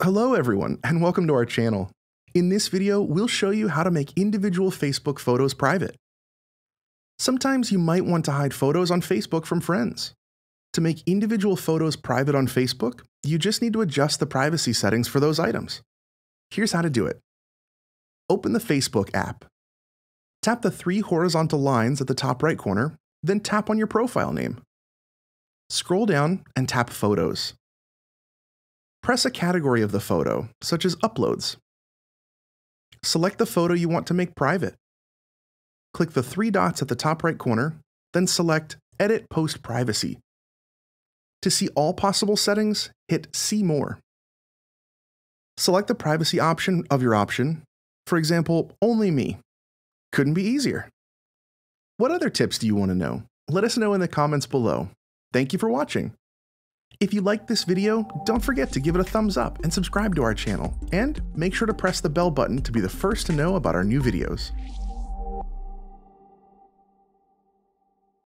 Hello everyone, and welcome to our channel. In this video, we'll show you how to make individual Facebook photos private. Sometimes you might want to hide photos on Facebook from friends. To make individual photos private on Facebook, you just need to adjust the privacy settings for those items. Here's how to do it. Open the Facebook app. Tap the three horizontal lines at the top right corner, then tap on your profile name. Scroll down and tap Photos. Press a category of the photo, such as Uploads. Select the photo you want to make private. Click the three dots at the top right corner, then select Edit Post Privacy. To see all possible settings, hit See More. Select the privacy option of your option, for example, Only Me. Couldn't be easier. What other tips do you want to know? Let us know in the comments below. Thank you for watching. If you liked this video, don't forget to give it a thumbs up and subscribe to our channel, and make sure to press the bell button to be the first to know about our new videos.